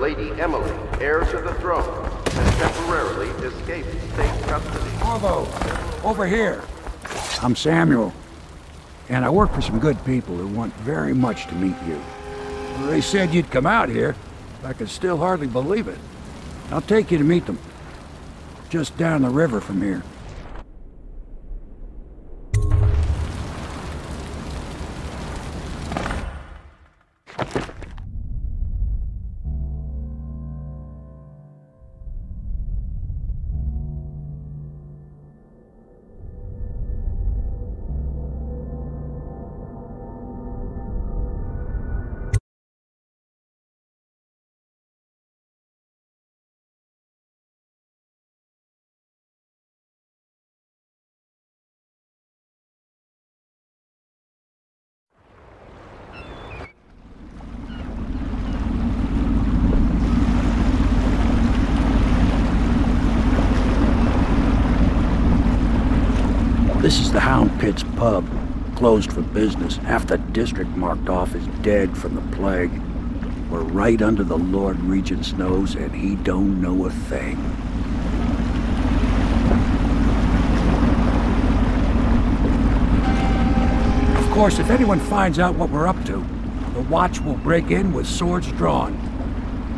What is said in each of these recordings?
Lady Emily, heir to the throne, has temporarily escaped state custody. Corvo, over here. I'm Samuel, and I work for some good people who want very much to meet you. They said you'd come out here, but I could still hardly believe it. I'll take you to meet them, just down the river from here. This is the Hound Pits pub, closed for business. Half the district marked off is dead from the plague. We're right under the Lord Regent's nose, and he don't know a thing. Of course, if anyone finds out what we're up to, the Watch will break in with swords drawn.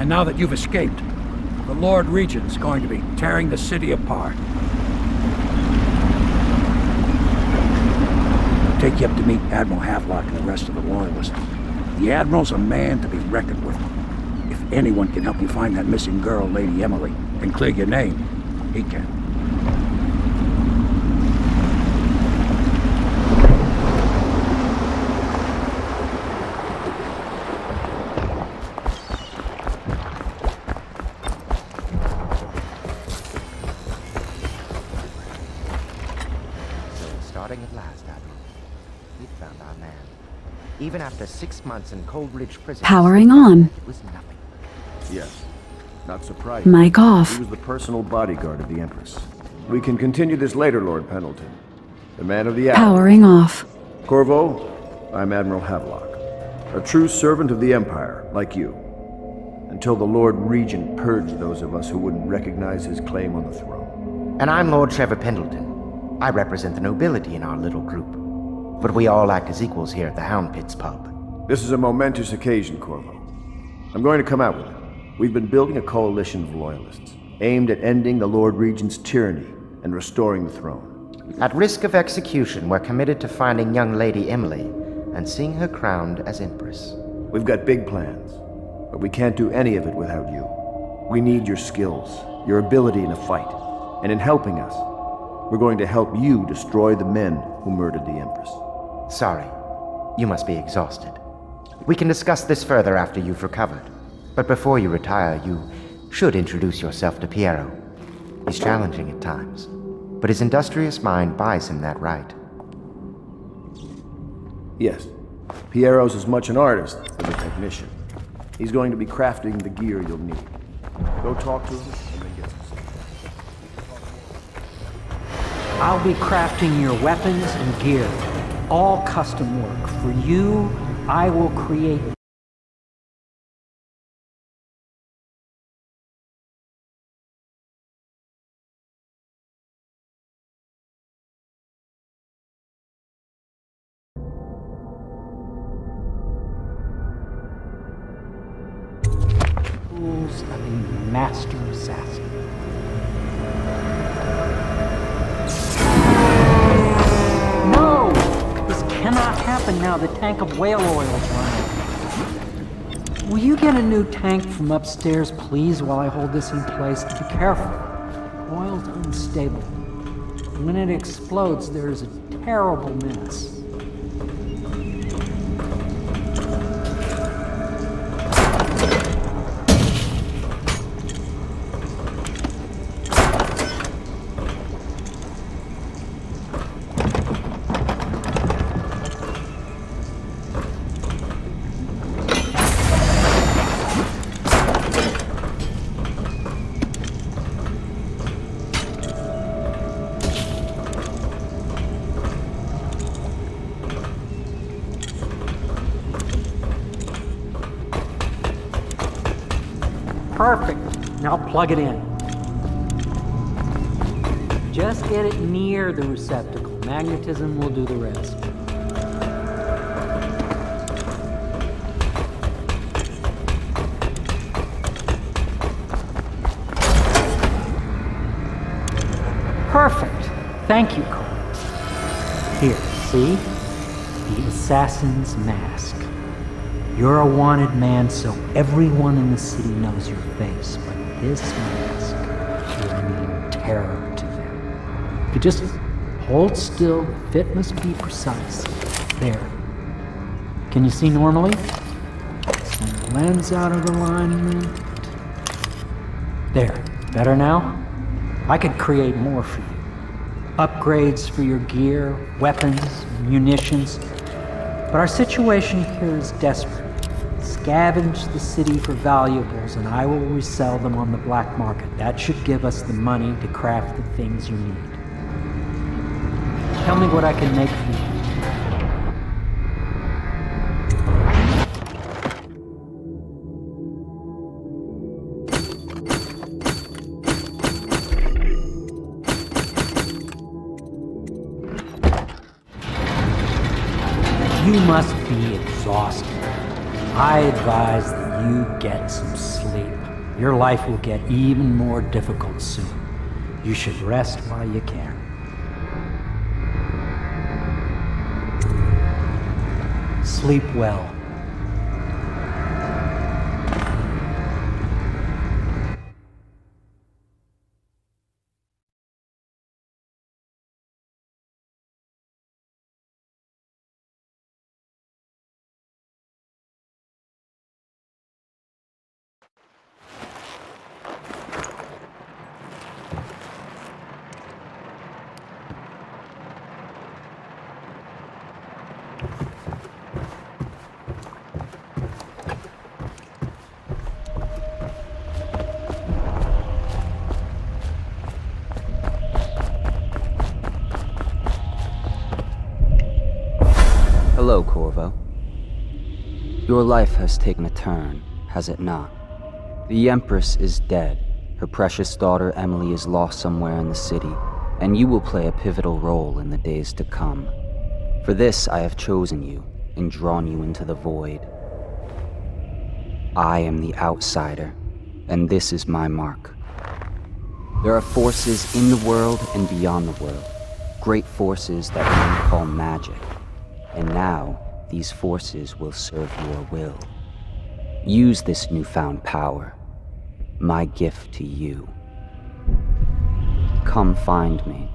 And now that you've escaped, the Lord Regent's going to be tearing the city apart. Take you up to meet Admiral Havelock and the rest of the Loyalists. The Admiral's a man to be reckoned with. If anyone can help you find that missing girl, Lady Emily, and clear your name, he can. Even after 6 months in Coldridge prison, powering on. It was nothing. Yes, not surprising. Mike off. He was the personal bodyguard of the Empress. We can continue this later, Lord Pendleton. The man of the hour. Powering off. Corvo, I'm Admiral Havelock, a true servant of the Empire, like you, until the Lord Regent purged those of us who wouldn't recognize his claim on the throne. And I'm Lord Trevor Pendleton. I represent the nobility in our little group. But we all act as equals here at the Hound Pits pub. This is a momentous occasion, Corvo. I'm going to come out with it. We've been building a coalition of loyalists, aimed at ending the Lord Regent's tyranny and restoring the throne. At risk of execution, we're committed to finding young Lady Emily and seeing her crowned as Empress. We've got big plans, but we can't do any of it without you. We need your skills, your ability in a fight, and in helping us. We're going to help you destroy the men who murdered the Empress. Sorry, you must be exhausted. We can discuss this further after you've recovered. But before you retire, you should introduce yourself to Piero. He's challenging at times, but his industrious mind buys him that right. Yes, Piero's as much an artist as a technician. He's going to be crafting the gear you'll need. Go talk to him and then get some. I'll be crafting your weapons and gear. All custom work. For you, I will create... ...tools of a master assassin. And now the tank of whale oil is running. Will you get a new tank from upstairs, please, while I hold this in place? Be careful. Oil's unstable. When it explodes, there is a terrible menace. Perfect. Now plug it in. Just get it near the receptacle. Magnetism will do the rest. Perfect. Thank you, Cole. Here, see? The assassin's mask. You're a wanted man, so everyone in the city knows your face, but this mask will mean terror to them. If you just hold still, fit must be precise. There. Can you see normally? Send the lens out of alignment. There. Better now? I could create more for you. Upgrades for your gear, weapons, munitions. But our situation here is desperate. Scavenge the city for valuables and I will resell them on the black market. That should give us the money to craft the things you need. Tell me what I can make for you. You must be exhausted. I advise that you get some sleep. Your life will get even more difficult soon. You should rest while you can. Sleep well. Hello, Corvo. Your life has taken a turn, has it not? The Empress is dead. Her precious daughter Emily is lost somewhere in the city, and you will play a pivotal role in the days to come. For this, I have chosen you and drawn you into the void. I am the Outsider, and this is my mark. There are forces in the world and beyond the world, great forces that men call magic. And now, these forces will serve your will. Use this newfound power, my gift to you. Come find me.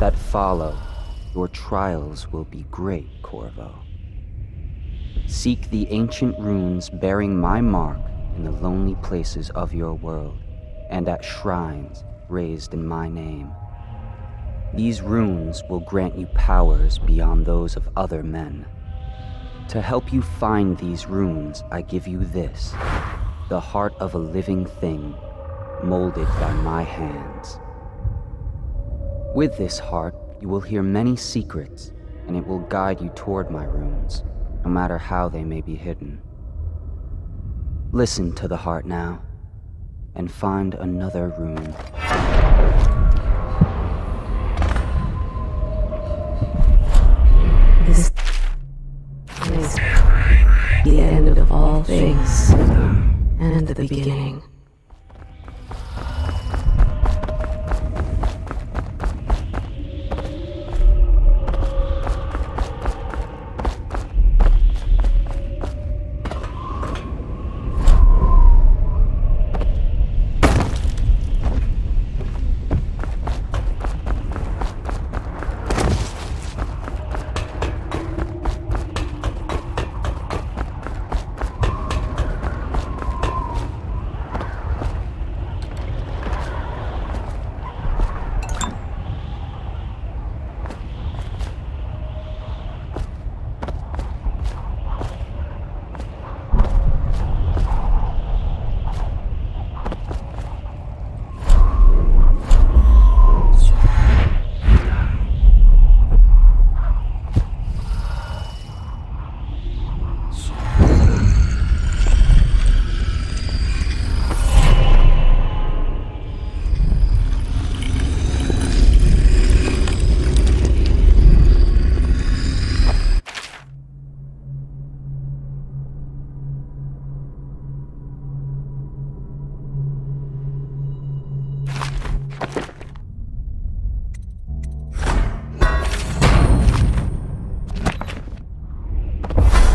That follow, your trials will be great, Corvo. Seek the ancient runes bearing my mark in the lonely places of your world, and at shrines raised in my name. These runes will grant you powers beyond those of other men. To help you find these runes, I give you this, the heart of a living thing, molded by my hands. With this heart, you will hear many secrets, and it will guide you toward my runes, no matter how they may be hidden. Listen to the heart now, and find another rune. This is the end of all things, and the beginning.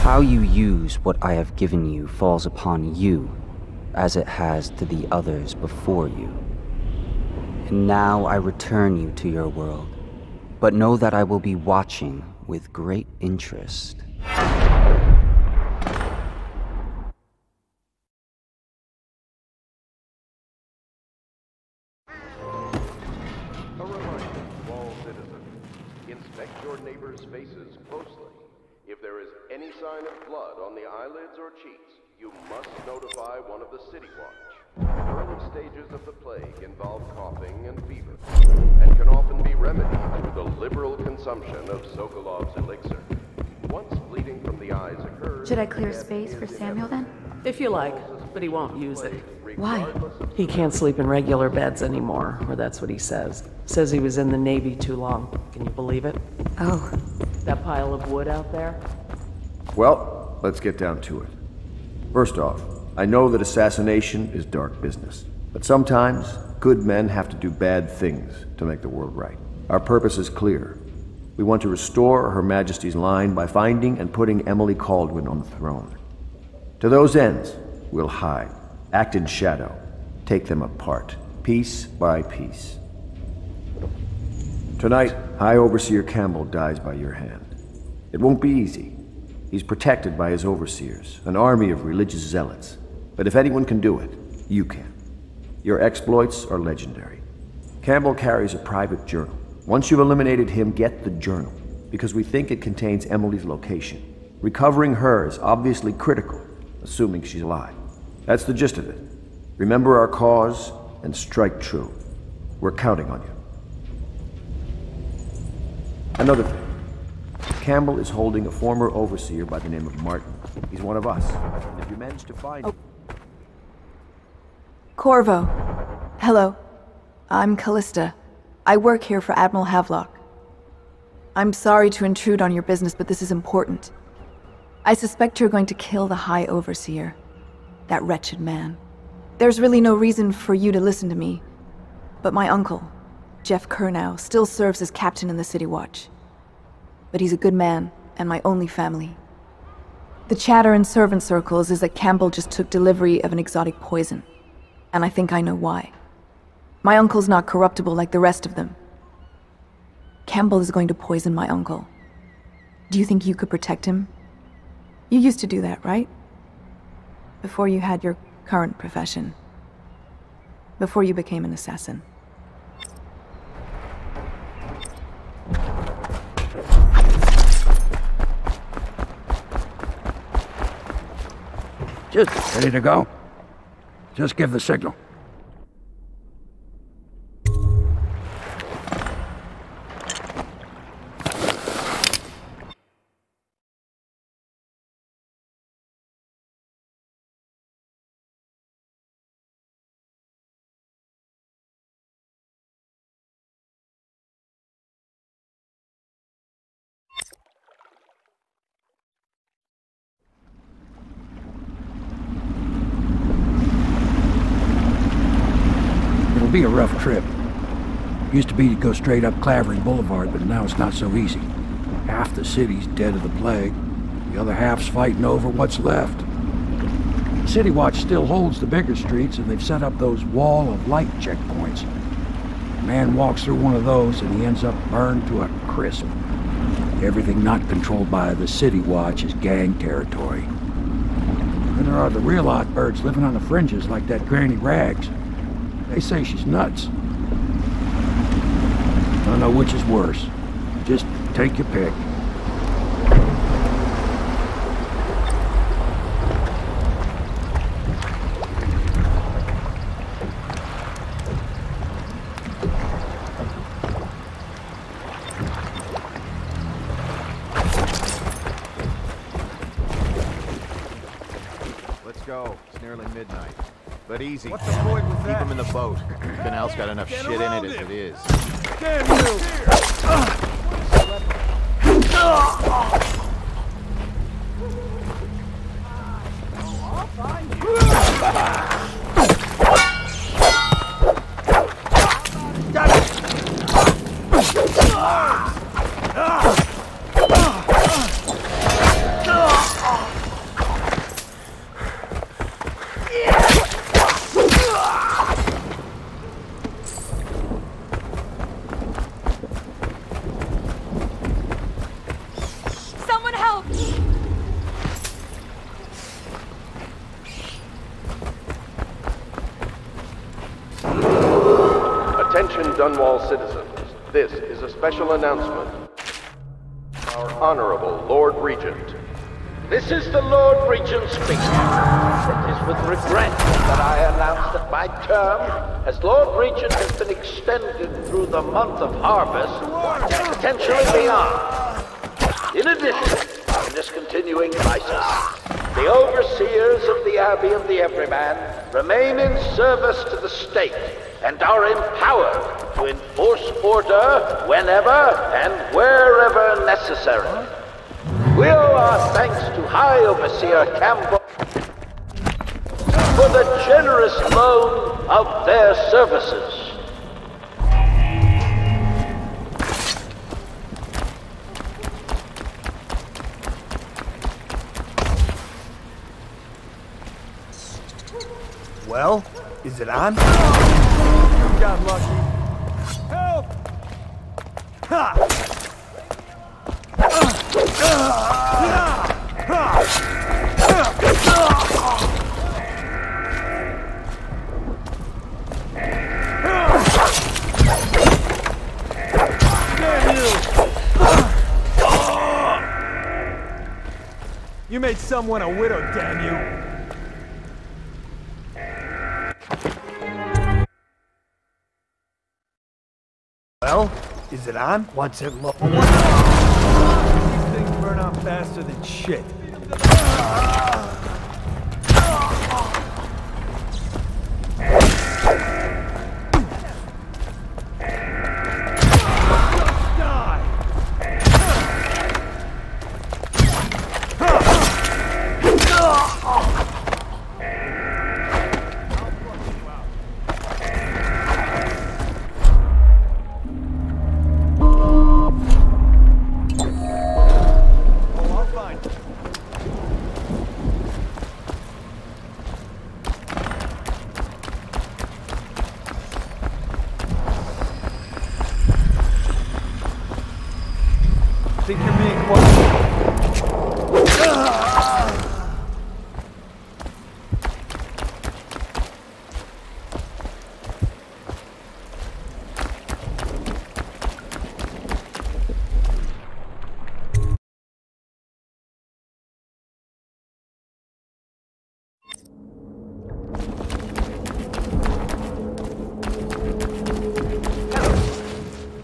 How you use what I have given you falls upon you, as it has to the others before you. And now I return you to your world, but know that I will be watching with great interest. A reminder to all citizens, inspect your neighbors' faces closely. If there is any sign of blood on the eyelids or cheeks, you must notify one of the City Watch. Early stages of the plague involve coughing and fever, and can often be remedied through the liberal consumption of Sokolov's elixir. Once bleeding from the eyes occurs... Should I clear space for Samuel then? If you like, but he won't use it. Why? He can't sleep in regular beds anymore, or that's what he says. Says he was in the Navy too long. Can you believe it? Oh. That pile of wood out there? Well, let's get down to it. First off, I know that assassination is dark business, but sometimes good men have to do bad things to make the world right. Our purpose is clear. We want to restore Her Majesty's line by finding and putting Emily Caldwin on the throne. To those ends, we'll hide, act in shadow, take them apart, piece by piece. Tonight, High Overseer Campbell dies by your hand. It won't be easy. He's protected by his overseers, an army of religious zealots. But if anyone can do it, you can. Your exploits are legendary. Campbell carries a private journal. Once you've eliminated him, get the journal, because we think it contains Emily's location. Recovering her is obviously critical, assuming she's alive. That's the gist of it. Remember our cause and strike true. We're counting on you. Another thing. Campbell is holding a former overseer by the name of Martin. He's one of us. If you manage to find him... Corvo. Hello. I'm Callista. I work here for Admiral Havelock. I'm sorry to intrude on your business, but this is important. I suspect you're going to kill the High Overseer. That wretched man. There's really no reason for you to listen to me, but my uncle, Geoff Curnow, still serves as captain in the City Watch. But he's a good man, and my only family. The chatter in servant circles is that Campbell just took delivery of an exotic poison, and I think I know why. My uncle's not corruptible like the rest of them. Campbell is going to poison my uncle. Do you think you could protect him? You used to do that, right? Before you had your current profession. Before you became an assassin. Just ready to go. Just give the signal. It'll be a rough trip. Used to be to go straight up Clavering Boulevard, but now it's not so easy. Half the city's dead of the plague. The other half's fighting over what's left. City Watch still holds the bigger streets, and they've set up those Wall of Light checkpoints. A man walks through one of those, and he ends up burned to a crisp. Everything not controlled by the City Watch is gang territory. Then there are the real odd birds living on the fringes, like that Granny Rags. They say she's nuts. I don't know which is worse. Just take your pick. Easy. What's the point with that? Keep him in the boat. Canal's got enough shit in it as it is. Damn you! I'll find you. Got Dunwall citizens, this is a special announcement. Our Honorable Lord Regent. This is the Lord Regent speaking. It is with regret that I announce that my term as Lord Regent has been extended through the month of harvest and potentially beyond. In addition, I'm discontinuing license. The overseers of the Abbey of the Everyman remain in service to the state and are empowered to enforce order whenever and wherever necessary. Will our thanks to High Overseer Campbell for the generous loan of their services. Well, is it on? You got lucky. Help! Ha! You made someone a widow, damn you! Well, is it on? Once it low. These things burn out faster than shit.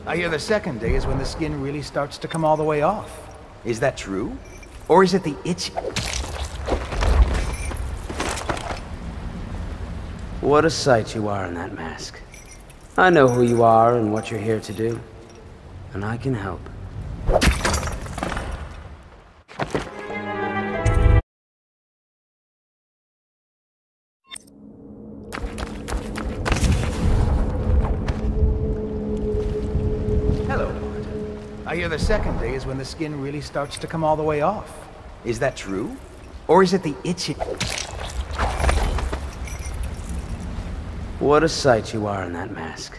I hear the second day is when the skin really starts to come all the way off. Is that true? Or is it the itch? What a sight you are in that mask. I know who you are and what you're here to do. And I can help. I hear the second day is when the skin really starts to come all the way off. Is that true? Or is it the itchy? What a sight you are in that mask.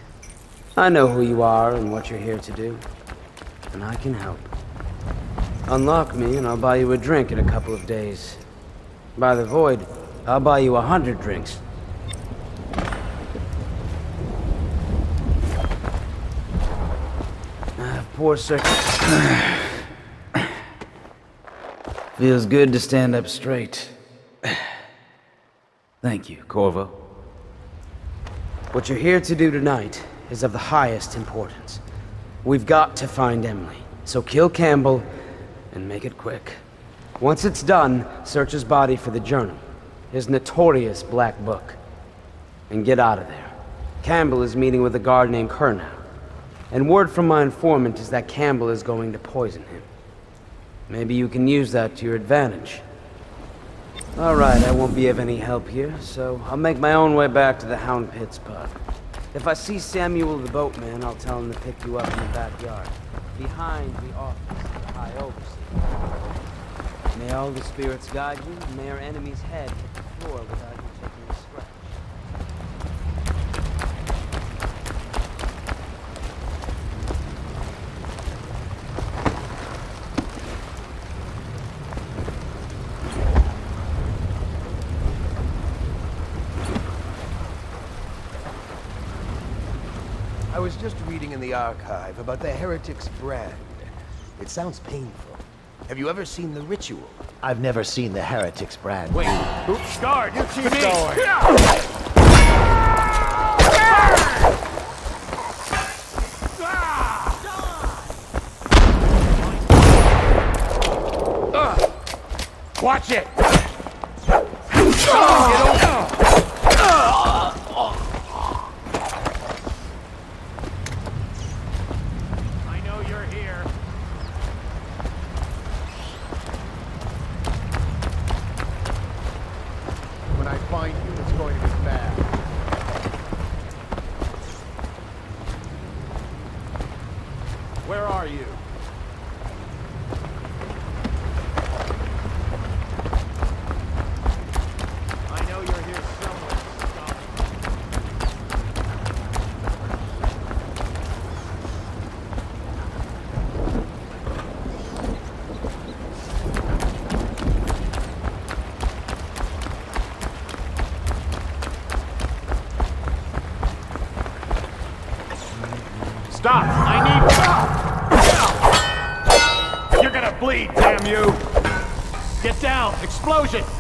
I know who you are and what you're here to do. And I can help. Unlock me and I'll buy you a drink in a couple of days. By the void, I'll buy you 100 drinks. Poor sir. Feels good to stand up straight. Thank you, Corvo. What you're here to do tonight is of the highest importance. We've got to find Emily, so kill Campbell and make it quick. Once it's done, search his body for the journal, his notorious black book, and get out of there. Campbell is meeting with a guard named Curnow. And word from my informant is that Campbell is going to poison him. Maybe you can use that to your advantage. All right, I won't be of any help here, so I'll make my own way back to the Hound Pits pub. If I see Samuel the boatman, I'll tell him to pick you up in the backyard, behind the office of the High Overseer. May all the spirits guide you, and may our enemy's head hit the floor without you taking a scratch. I was just reading in the archive about the Heretics brand. It sounds painful. Have you ever seen The Ritual? I've never seen the Heretics brand. Wait, oops, guard! You keep going! Watch it! Stop! I need help! You're gonna bleed, damn you! Get down! Explosion! Explosion!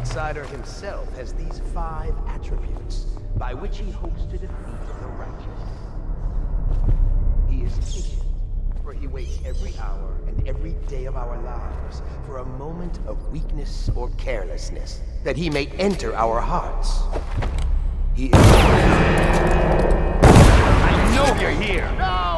Outsider himself has these 5 attributes by which he hopes to defeat the righteous. He is patient, for he waits every hour and every day of our lives for a moment of weakness or carelessness, that he may enter our hearts. He is... I know you're here! No!